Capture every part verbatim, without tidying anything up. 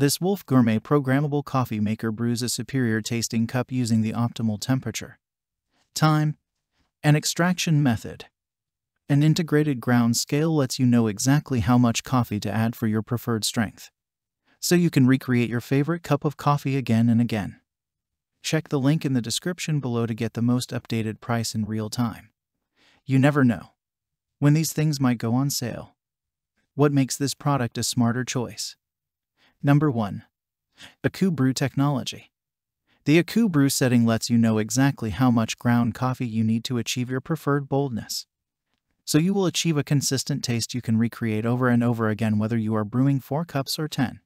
This Wolf Gourmet programmable coffee maker brews a superior tasting cup using the optimal temperature, time, and extraction method. An integrated ground scale lets you know exactly how much coffee to add for your preferred strength, so you can recreate your favorite cup of coffee again and again. Check the link in the description below to get the most updated price in real time. You never know when these things might go on sale. What makes this product a smarter choice? Number one. Accu-Brew technology. The Accu-Brew setting lets you know exactly how much ground coffee you need to achieve your preferred boldness, so you will achieve a consistent taste you can recreate over and over again whether you are brewing four cups or ten.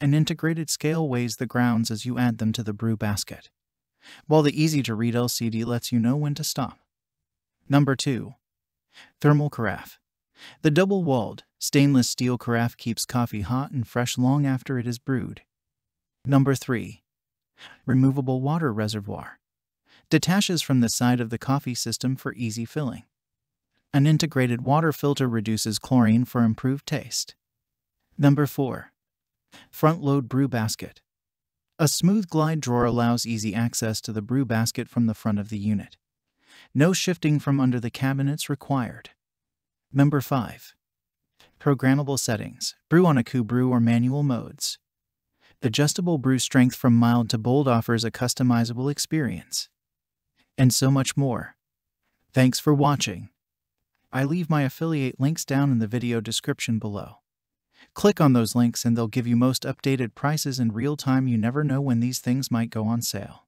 An integrated scale weighs the grounds as you add them to the brew basket, while the easy-to-read L C D lets you know when to stop. Number two. Thermal carafe. The double-walled, stainless steel carafe keeps coffee hot and fresh long after it is brewed. Number three. Removable water reservoir. Detaches from the side of the coffee system for easy filling. An integrated water filter reduces chlorine for improved taste. Number four. Front-load brew basket. A smooth glide drawer allows easy access to the brew basket from the front of the unit. No shifting from under the cabinets required. Number five. Programmable settings. Brew on Accu-Brew or manual modes. Adjustable brew strength from mild to bold offers a customizable experience. And so much more. Thanks for watching. I leave my affiliate links down in the video description below. Click on those links and they'll give you most updated prices in real time. You never know when these things might go on sale.